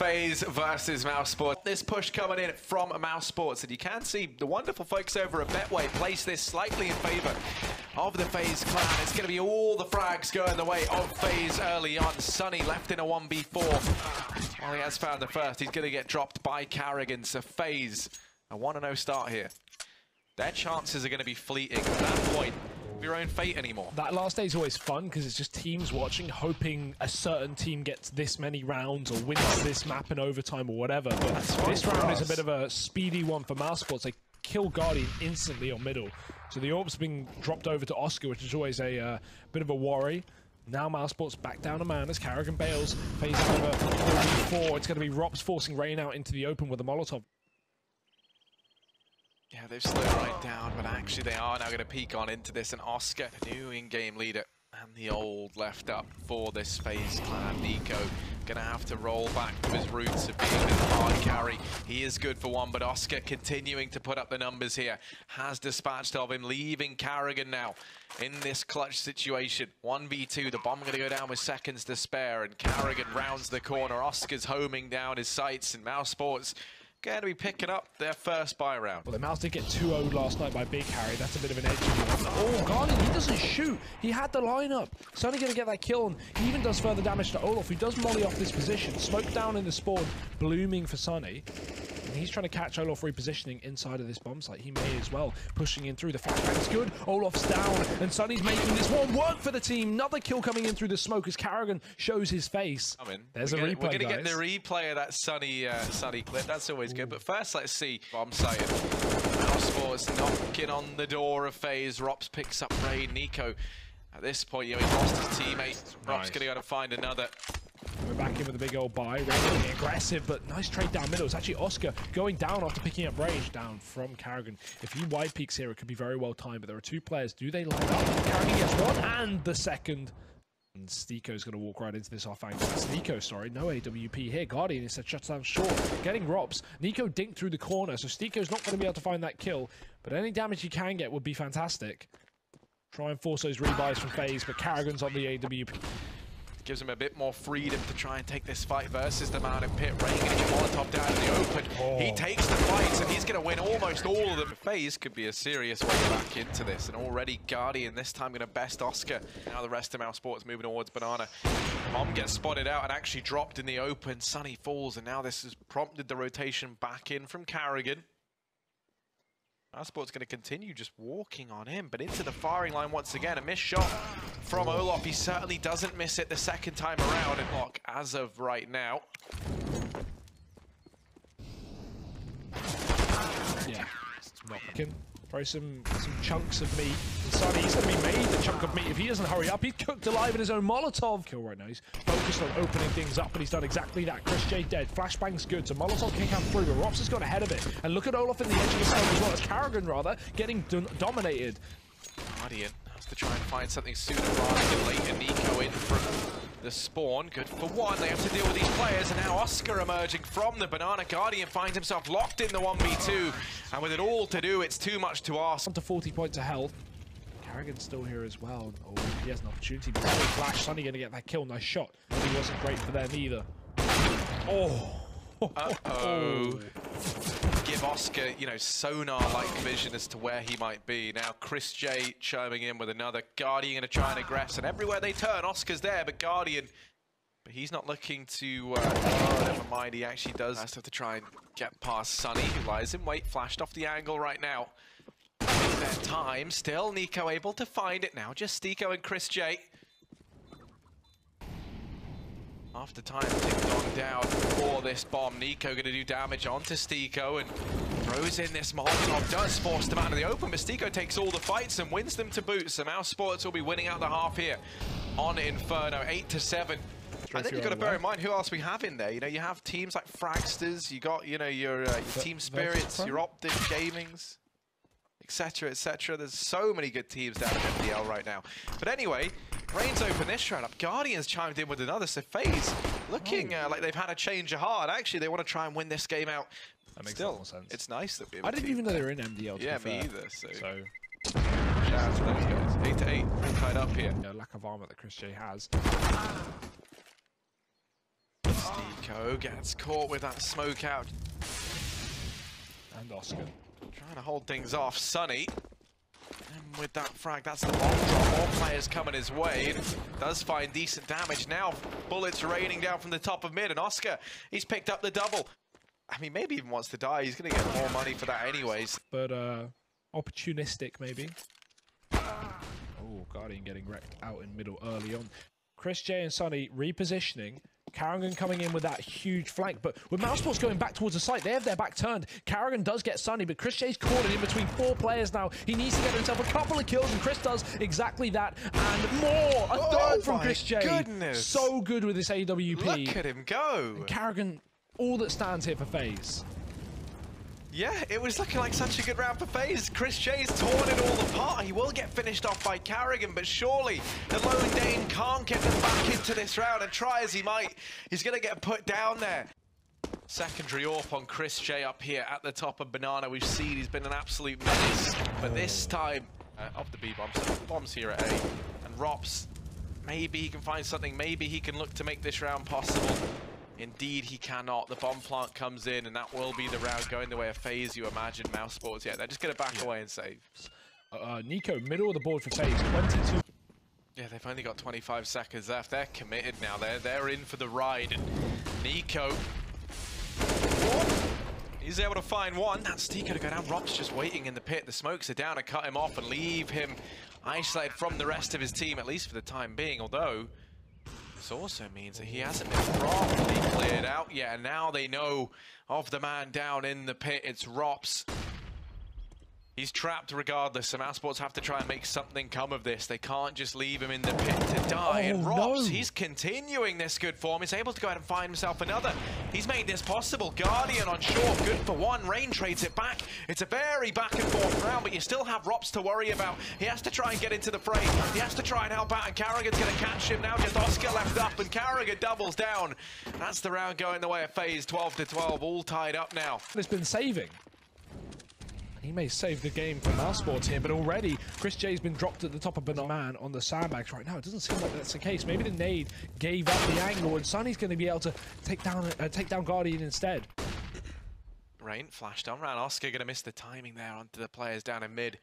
FaZe versus mousesports. This push coming in from mousesports, and you can see the wonderful folks over at Betway place this slightly in favor of the FaZe clan. It's going to be all the frags going the way of FaZe early on. Sunny left in a 1v4. Well, he has found the first. He's going to get dropped by Karrigan. So FaZe, a 1-0 start here. Their chances are going to be fleeting at that point. Your own fate anymore. That last day is always fun because it's just teams watching, hoping a certain team gets this many rounds or wins this map in overtime or whatever. But this round is a bit of a speedy one for mousesports. They kill Guardian instantly on middle, so the orb's being dropped over to Oskar, which is always a bit of a worry. Now mousesports back down a man as Karrigan bails. FaZe over 4. It's going to be ropz forcing Rain out into the open with a Molotov. Yeah, they've slowed right down, but actually they are now going to peek on into this, and Oskar, the new in-game leader, and the old left up for this FaZe clan. NiKo going to have to roll back to his roots of being the hard carry. He is good for one, but Oskar continuing to put up the numbers here. Has dispatched of him, leaving Karrigan now in this clutch situation. 1v2, the bomb going to go down with seconds to spare, and Karrigan rounds the corner. Oscar's homing down his sights, and mousesports going to be picking up their first buy round. Well, the Mouse did get 2-0'd last night by Big Harry. That's a bit of an edge. Oh, Guardian, he doesn't shoot. He had the lineup. Sunny going to get that kill, and he even does further damage to Olof, who does molly off this position. Smoke down in the spawn, blooming for Sunny. And he's trying to catch Olof repositioning inside of this bomb site. He may as well, pushing in through. The flashback's good. Olof's down, and Sunny's making this one work for the team. Another kill coming in through the smoke as Karrigan shows his face. There's a replay, guys. We're going to get the replay of that Sunny clip. That's always good. But first, let's see bomb site. mousesports knocking on the door of FaZe. ropz picks up Rain. NiKo, at this point, you know, he lost his teammate. ropz going to go to find another. We're back in with a big old buy. Rain really aggressive, but nice trade down middle. It's actually Oskar going down after picking up range down from Karrigan. If he wide peeks here, it could be very well timed, but there are two players. Do they line up? Karrigan gets one and the second. And Stiko's going to walk right into this off angle. Stiko, sorry, no AWP here. Guardian instead shuts down short, getting ropz. NiKo dinked through the corner, so Stiko's not going to be able to find that kill, but any damage he can get would be fantastic. Try and force those rebuys from FaZe, but Karrigan's on the AWP. Gives him a bit more freedom to try and take this fight versus the man in pit. Rain getting a Molotov down in the open. He takes the fight, and he's going to win almost all of them. FaZe could be a serious way back into this, and already Guardian this time going to best Oskar. Now the rest of mousesports moving towards Banana. Mom gets spotted out and actually dropped in the open. Sunny falls, and now this has prompted the rotation back in from Karrigan. mousesports going to continue just walking on him, but into the firing line once again. A missed shot from Olof. He certainly doesn't miss it the second time around. And look, as of right now. Yeah, can throw some chunks of meat. Sunny's going to be made the chunk of meat. If he doesn't hurry up, he's cooked alive in his own Molotov. Kill right now. He's focused on opening things up, and he's done exactly that. Chris J dead. Flashbang's good. So Molotov can come through, but ropz has got ahead of it. And look at Olof in the edge of the smoke as well. It's Karrigan, rather, getting dominated. Guardian has to try and find something sooner rather than later. NiKo in from the spawn, good for one. They have to deal with these players, and now Oskar emerging from the banana. Guardian finds himself locked in the 1v2, and with it all to do, it's too much to ask. Up to 40 points of health. Karrigan's still here as well. Oh, he has an opportunity. But flash, Sunny going to get that kill. Nice shot. He wasn't great for them either. Oh. Uh-oh. Give Oskar, you know, sonar-like vision as to where he might be. Now Chris J chiming in with another. Guardian going to try and aggress, and everywhere they turn, Oscar's there, but Guardian, but he's not looking to, oh, never mind, he actually does have to try and get past Sunny, who lies in wait, flashed off the angle right now. Their time, still NiKo able to find it now, just Stiko and Chris J. After time ticked on down for this bomb, NiKo going to do damage onto Stiko and throws in this Molotov, does force them out of the open, but Stiko takes all the fights and wins them to boot. So mousesports will be winning out the half here on Inferno, 8-7. I think you've got to bear in mind who else we have in there. You know, you have teams like Fragsters, you got, you know, your Team Spirits, your Optic Gamings, etc, etc. There's so many good teams down at MDL right now. But anyway, Rain's opened this round up. Guardian's chimed in with another. So FaZe looking like they've had a change of heart. Actually, they want to try and win this game out. That makes still, a lot more sense. It's nice that we. I didn't even know they were in MDL. Yeah, me either. So. Shout out to those guys. 8-8, tied up here. You know, lack of armor that Chris J has. Stiko gets caught with that smoke out. And Oskar trying to hold things off. Sunny. And with that frag, that's the bomb drop. More players coming his way. And it does find decent damage. Now bullets raining down from the top of mid. And Oskar, he's picked up the double. I mean, maybe even wants to die. He's going to get more money for that anyways. But opportunistic, maybe. Oh, Guardian getting wrecked out in middle early on. Chris J and Sunny repositioning. Karrigan coming in with that huge flank, but with mousesports going back towards the site, they have their back turned. Karrigan does get Sunny, but Chris J's cornered in between four players now. He needs to get himself a couple of kills, and Chris does exactly that and more. A third from Chris J. Goodness. So good with this AWP. Look at him go. And Karrigan, all that stands here for FaZe. Yeah, it was looking like such a good round for FaZe. Chris J's torn it all apart. He will get finished off by Karrigan, but surely the Lone Dane can't get them back into this round, and try as he might, he's going to get put down there. Secondary AWP on Chris J up here at the top of Banana. We've seen he's been an absolute menace, but this time, off the B-bombs. Bombs here at A, and ropz, maybe he can find something. Maybe he can look to make this round possible. Indeed, he cannot. The bomb plant comes in, and that will be the round going the way of FaZe, you imagine. Mousesports, yeah, they're just going to back away and save. NiKo, middle of the board for FaZe, 22. Yeah, they've only got 25 seconds left. They're committed now. They're in for the ride. And NiKo, he's able to find one. That's Stiko to go down. ropz just waiting in the pit. The smokes are down to cut him off and leave him isolated from the rest of his team, at least for the time being, although... This also means that he hasn't been properly cleared out yet, and now they know of the man down in the pit. It's ropz. He's trapped regardless, and mousesports have to try and make something come of this. They can't just leave him in the pit to die. And ropz, he's continuing this good form. He's able to go ahead and find himself another. He's made this possible. Guardian on short, good for one. Rain trades it back. It's a very back and forth round, but you still have ropz to worry about. He has to try and get into the fray. He has to try and help out, and Karrigan's going to catch him now. Just Oskar left up, and Karrigan doubles down. That's the round going the way of FaZe, 12-12, all tied up now. It's been saving. He may save the game for mousesports here, but already Chris J's been dropped at the top of Banana. Man on the sandbags right now. It doesn't seem like that's the case. Maybe the nade gave up the angle, and Sunny's going to be able to take down Guardian instead. Rain flashed on round. Oskar going to miss the timing there onto the players down in mid.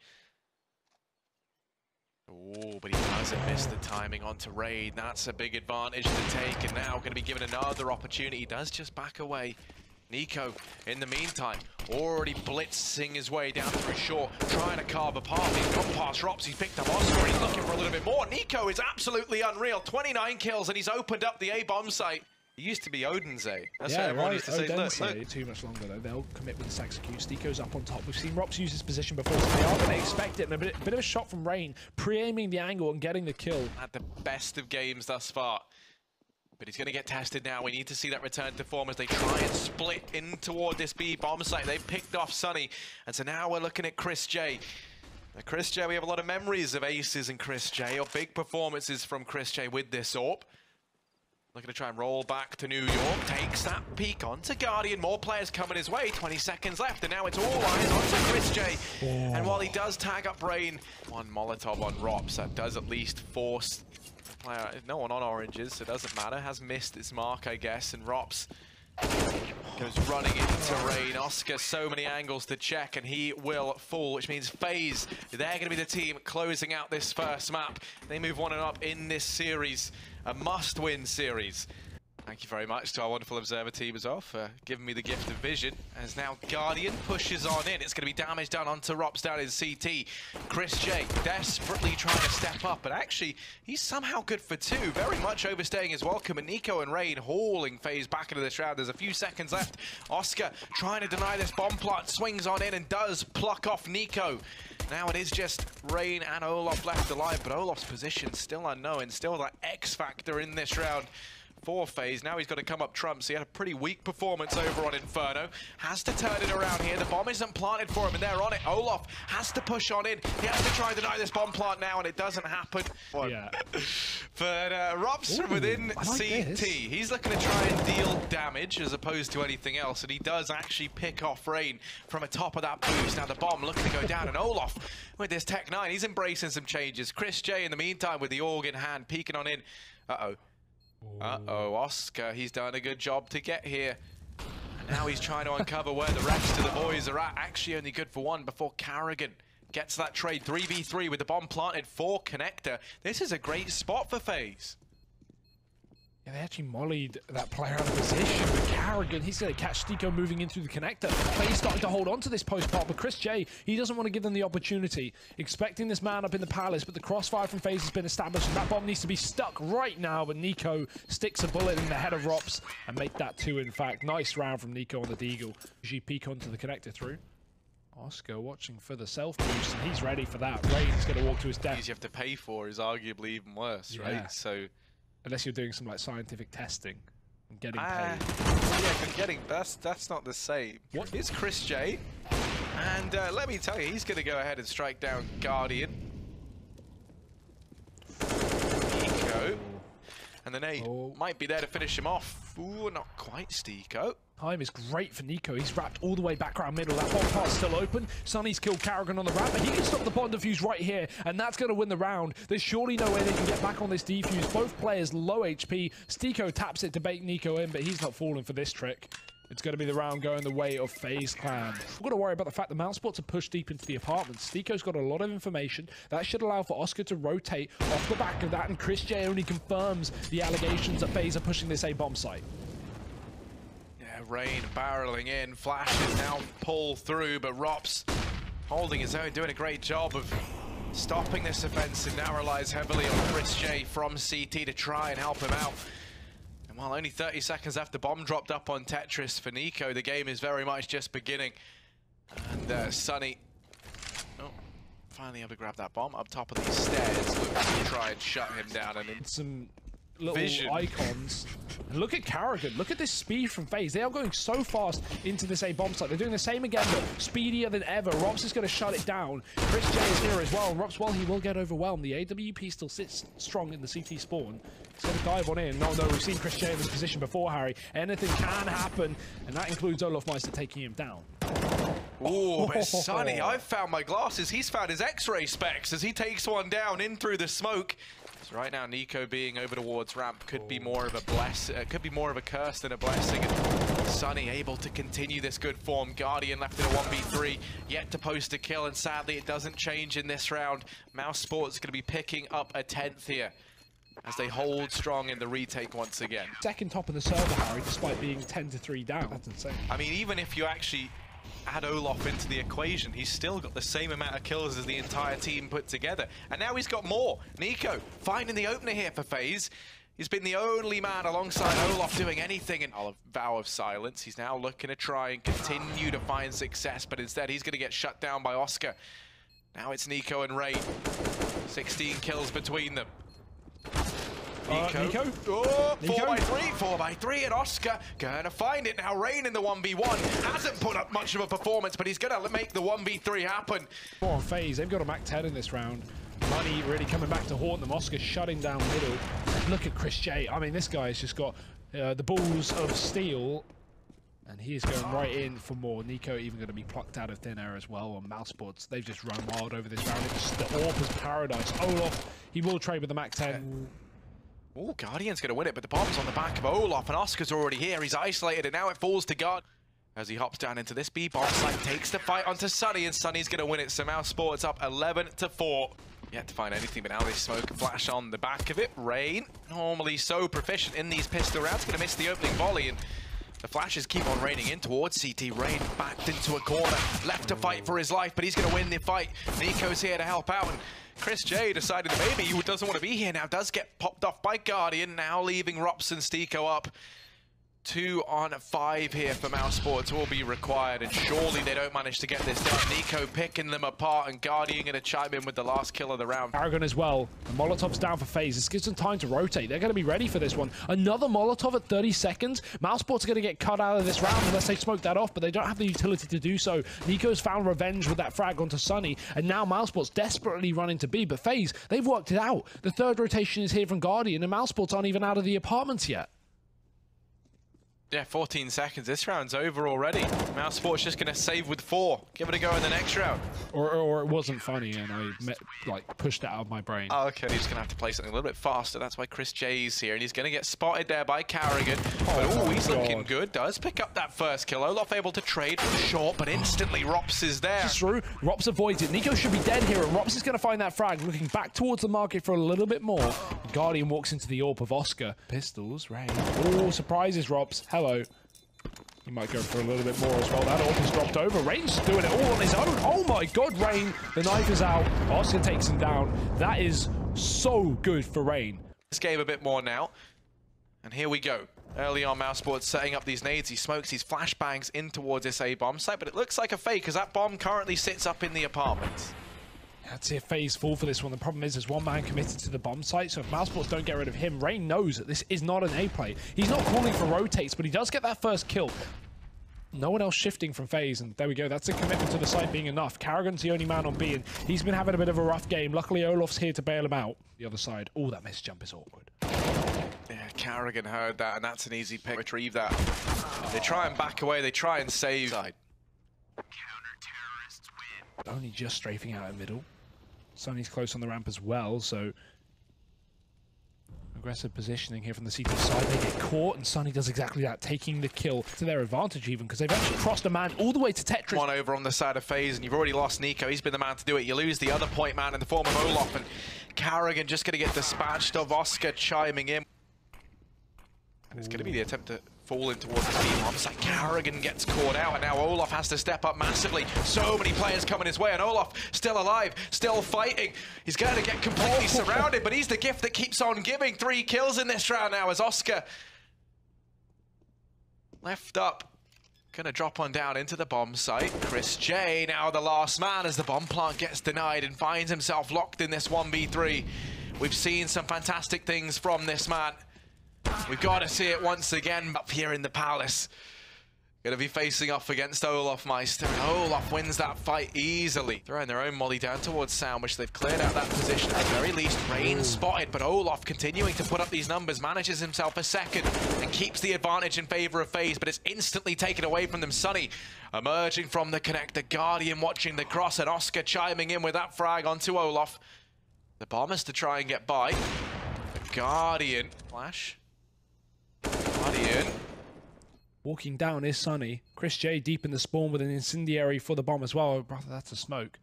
Oh, but he hasn't missed the timing onto Rain. That's a big advantage to take, and now going to be given another opportunity. He does just back away. NiKo, in the meantime, already blitzing his way down through short, trying to carve a path. He's gone past ropz, he's picked up Oskar, he's looking for a little bit more. NiKo is absolutely unreal, 29 kills, and he's opened up the A-bomb site. He used to be Odense. That's yeah, right. Used to say, look. Too much longer, though. They'll commit with this execute. Stiko's up on top. We've seen ropz use his position before, so they are going to expect it. And a bit of a shot from Rain, pre-aiming the angle and getting the kill. At the best of games thus far. But he's going to get tested now. We need to see that return to form as they try and split in toward this B bomb site. They've picked off Sunny. And so now we're looking at Chris J. Now, Chris J, we have a lot of memories of aces and Chris J, or big performances from Chris J with this AWP. Looking to try and roll back to New York. Takes that peek onto Guardian. More players coming his way. 20 seconds left. And now it's all eyes onto Chris J. Oh. And while he does tag up Rain, one Molotov on ropz. That does at least force... No one on oranges, so it doesn't matter. Has missed its mark, I guess, and ropz goes running into Rain. Oskar, so many angles to check, and he will fall, which means FaZe, they're going to be the team closing out this first map. They move 1-0 up in this series, a must-win series. Thank you very much to our wonderful Observer team as well for giving me the gift of vision. As now Guardian pushes on in. It's going to be damage done onto ropz down in CT. Chris J desperately trying to step up, but actually he's somehow good for two. Very much overstaying his welcome. And NiKo and Rain hauling FaZe back into this round. There's a few seconds left. Oskar trying to deny this bomb plot. Swings on in and does pluck off NiKo. Now it is just Rain and Olof left alive, but Olof's position still unknown. Still that X factor in this round. For FaZe, now he's got to come up trumps. He had a pretty weak performance over on Inferno. Has to turn it around here. The bomb isn't planted for him, and they're on it. Olof has to push on in. He has to try and deny this bomb plant now, and it doesn't happen. Yeah. But ropz from within like CT. This. He's looking to try and deal damage as opposed to anything else, and he does actually pick off Rain from atop of that boost. Now the bomb looking to go down, and Olof with this Tech 9. He's embracing some changes. Chris J, in the meantime, with the AWP in hand, peeking on in. Uh-oh. Uh-oh, Oskar, he's done a good job to get here. Now he's trying to uncover where the rest of the boys are at. Actually only good for one before Karrigan gets that trade. 3v3 with the bomb planted for Connector. This is a great spot for FaZe. Yeah, they actually mollied that player out of position. But Karrigan, he's going to catch Stiko moving in through the Connector. FaZe starting to hold on to this post pop, but Chris J, he doesn't want to give them the opportunity. Expecting this man up in the palace, but the crossfire from FaZe has been established. And that bomb needs to be stuck right now, but NiKo sticks a bullet in the head of ropz and make that two, in fact. Nice round from NiKo on the deagle. GP onto the Connector through. Oskar watching for the self boost, and he's ready for that. Rain's going to walk to his death. Things you have to pay for is arguably even worse, yeah. Right? So, unless you're doing some like scientific testing and getting paid. Yeah, getting that's not the same. What is Chris J? And let me tell you, he's going to go ahead and strike down Guardian. NiKo, and the nade might be there to finish him off. Ooh, not quite, Stiko. Time is great for NiKo. He's wrapped all the way back around middle. That bomb part's still open. Sunny's killed Karrigan on the ramp, but he can stop the bomb defuse right here, and that's going to win the round. There's surely no way they can get back on this defuse. Both players low HP. Stiko taps it to bait NiKo in, but he's not falling for this trick. It's going to be the round going the way of FaZe Clan. We've got to worry about the fact that mousesports are pushed deep into the apartment. Stiko's got a lot of information. That should allow for Oskar to rotate off the back of that, and Chris J only confirms the allegations that FaZe are pushing this A bomb site. Rain barreling in, Flash is now pulled through, but ropz holding his own, doing a great job of stopping this offensive. Now relies heavily on Chris J from CT to try and help him out. And while only 30 seconds after bomb dropped up on Tetris for NiKo, the game is very much just beginning. And Sunny finally able to grab that bomb up top of these stairs, looking to try and shut him down. And it's some little vision. Icons. And look at Karrigan. Look at this speed from FaZe. They are going so fast into this A bomb site. They're doing the same again, but speedier than ever. ropz is going to shut it down. Chris J is here as well. And ropz, well, he will get overwhelmed. The AWP still sits strong in the CT spawn. He's going to dive on in. No, no, we've seen Chris J in this position before, Harry. Anything can happen, and that includes olofmeister taking him down. Ooh, but Sunny, I've found my glasses. He's found his X-ray specs as he takes one down in through the smoke. So right now, NiKo being over towards ramp could be more of a curse than a blessing. And Sunny able to continue this good form. Guardian left in a 1v3, yet to post a kill, and sadly it doesn't change in this round. mousesports going to be picking up a 10th here as they hold strong in the retake once again. Second top of the server, Harry, despite being 10-3 down. That's insane. I mean, even if you actually add Olaf into the equation, he's still got the same amount of kills as the entire team put together. And now he's got more. NiKo finding the opener here for FaZe. He's been the only man alongside Olaf doing anything. And a vow of silence. He's now looking to try and continue to find success, but instead he's going to get shut down by Oskar. Now it's NiKo and Rain. 16 kills between them. NiKo. Oh, 4x3, and Oskar gonna find it now. Rain in the 1v1 hasn't put up much of a performance, but he's gonna make the 1v3 happen. More on FaZe, they've got a Mac 10 in this round. Money really coming back to haunt them. Oskar shutting down middle. Look at Chris J. I mean, this guy's just got the balls of steel, and he is going right in for more. NiKo even going to be plucked out of thin air as well on mousesports. They've just run wild over this round. It's the AWP's paradise. Olaf, he will trade with the Mac 10. Oh, Guardian's going to win it, but the bomb's on the back of Olaf, and Oskar's already here. He's isolated, and now it falls to Guard as he hops down into this B bomb site, takes the fight onto Sunny, and Sunny's going to win it. So mousesports up 11-4. Yet to find anything, but now they smoke and flash on the back of it. Rain, normally so proficient in these pistol rounds, going to miss the opening volley, and the flashes keep on raining in towards CT. Rain backed into a corner, left to fight for his life, but he's going to win the fight. NiKo's here to help out, and Chris J decided that maybe he doesn't want to be here now. Does get popped off by Guardian, now leaving ropz and Stiko up. 2 on 5 here for mousesports will be required, and surely they don't manage to get this done. NiKo picking them apart, and Guardian going to chime in with the last kill of the round. Karrigan as well. The Molotov's down for FaZe. This gives them time to rotate. They're going to be ready for this one. Another Molotov at 30 seconds. mousesports are going to get cut out of this round unless they smoke that off, but they don't have the utility to do so. NiKo's found revenge with that frag onto Sunny, and now mousesports desperately running to B, but FaZe, they've worked it out. The third rotation is here from Guardian, and mousesports aren't even out of the apartments yet. Yeah, 14 seconds. This round's over already. Mousesports just going to save with 4. Give it a go in the next round. Or it wasn't funny and I pushed that out of my brain. Oh, okay. He's going to have to play something a little bit faster. That's why Chris J's here. And he's going to get spotted there by Karrigan. Oh, he's looking good. Does pick up that first kill. Olaf able to trade from short, but instantly ropz is there. It's true. Ropz avoids it. NiKo should be dead here. And ropz is going to find that frag. Looking back towards the market for a little bit more. Guardian walks into the AWP of Oskar. Pistols, Rain. Oh, surprises ropz. Hello. He might go for a little bit more as well. That AWP is dropped over. Rain's doing it all on his own. Oh my god, Rain. The knife is out. Oskar takes him down. That is so good for Rain. This game a bit more now. And here we go. Early on, Mousesports setting up these nades. He smokes these flashbangs in towards this A bomb site, but it looks like a fake because that bomb currently sits up in the apartment. That's it, phase 4 for this one. The problem is there's one man committed to the bomb site, so if Mousesports don't get rid of him, Rain knows that this is not an A play. He's not calling for rotates, but he does get that first kill. No one else shifting from FaZe, and there we go. That's a commitment to the site being enough. Karrigan's the only man on B, and he's been having a bit of a rough game. Luckily, Olof's here to bail him out. The other side, oh, that miss jump is awkward. Yeah, Karrigan heard that, and that's an easy pick. Retrieve that. They try and back away. They try and save. Counter terrorists win. Only just strafing out in middle. Sunny's close on the ramp as well, so aggressive positioning here from the secret side. They get caught, and Sunny does exactly that, taking the kill to their advantage even, because they've actually crossed a man all the way to Tetris. One over on the side of FaZe, and you've already lost NiKo. He's been the man to do it. You lose the other point man in the form of Olaf, and Karrigan just going to get dispatched of Oskar chiming in. And it's going to be the attempt to fall in towards the team. Like Karrigan gets caught out, and now Olaf has to step up massively. So many players coming his way, and Olaf still alive, still fighting. He's going to get completely surrounded, but he's the gift that keeps on giving. 3 kills in this round now as Oskar left up. Going to drop on down into the bomb site. Chris J now the last man as the bomb plant gets denied and finds himself locked in this 1v3. We've seen some fantastic things from this man. We've got to see it once again up here in the palace. Going to be facing off against olofmeister. And Olaf wins that fight easily. Throwing their own molly down towards Sound, which they've cleared out that position. At the very least, Rain spotted, but Olaf continuing to put up these numbers, manages himself a second and keeps the advantage in favor of FaZe, but it's instantly taken away from them. Sunny emerging from the connector. Guardian watching the cross, and Oskar chiming in with that frag onto Olaf. The bomb has to try and get by. The Guardian flash. Guardian. Walking down is Sunny. Chris J deep in the spawn with an incendiary for the bomb as well. Oh, brother, that's a smoke.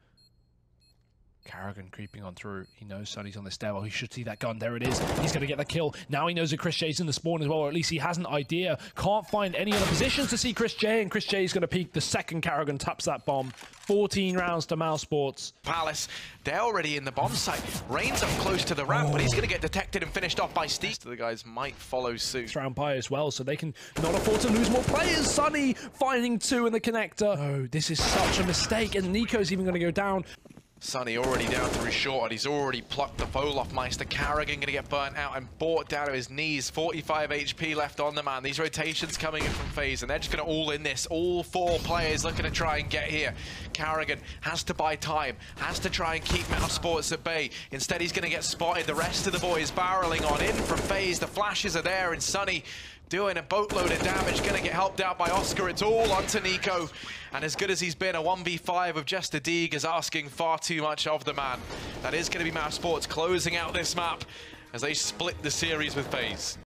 Karrigan creeping on through. He knows Sunny's on the stairwell. He should see that gun. There it is. He's going to get the kill. Now he knows that Chris J's in the spawn as well, or at least he has an idea. Can't find any other positions to see Chris J, and Chris J's going to peek the second Karrigan taps that bomb. 14 rounds to Mousesports. Palace, they're already in the bomb site. Rain's up close to the ramp, but he's going to get detected and finished off by Steve. The guys might follow suit. It's round by as well, so they can not afford to lose more players. Sunny finding 2 in the connector. Oh, this is such a mistake, and NiKo's even going to go down. Sunny already down through short, and he's already plucked the olofmeister. Karrigan gonna get burnt out and brought down to his knees. 45 HP left on the man. These rotations coming in from FaZe, and they're just gonna all in this. All 4 players looking to try and get here. Karrigan has to buy time, has to try and keep Mousesports at bay. Instead, he's gonna get spotted. The rest of the boys barreling on in from FaZe. The flashes are there, and Sunny doing a boatload of damage, going to get helped out by Oskar. It's all onto NiKo, and as good as he's been, a 1v5 of just a Deeg is asking far too much of the man. That is going to be Mousesports closing out this map as they split the series with FaZe.